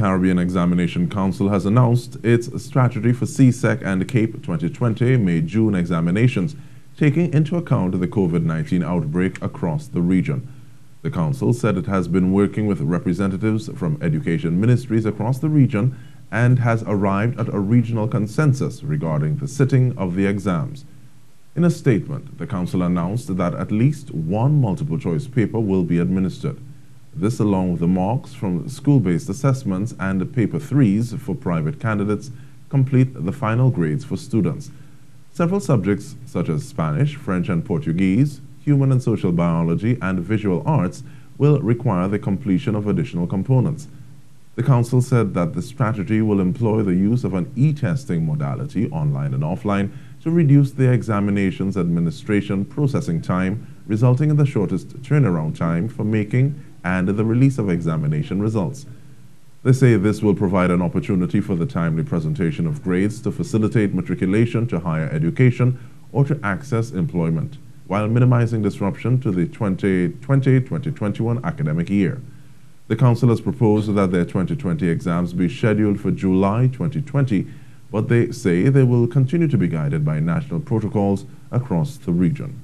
Caribbean Examination Council has announced its strategy for CSEC and CAPE 2020 May-June examinations, taking into account the COVID-19 outbreak across the region. The Council said it has been working with representatives from education ministries across the region and has arrived at a regional consensus regarding the sitting of the exams. In a statement, the Council announced that at least one multiple-choice paper will be administered. This, along with the marks from school-based assessments and paper threes for private candidates, complete the final grades for students. Several subjects such as Spanish, French and Portuguese, human and social biology, and visual arts will require the completion of additional components. The Council said that the strategy will employ the use of an e-Testing modality, online and offline, to reduce the examinations administration processing time, resulting in the shortest turnaround time for making and the release of examination results. They say this will provide an opportunity for the timely presentation of grades to facilitate matriculation to higher education or to access employment, while minimizing disruption to the 2020-2021 academic year. The Council has proposed that their 2020 exams be scheduled for July 2020, but they say they will continue to be guided by national protocols across the region.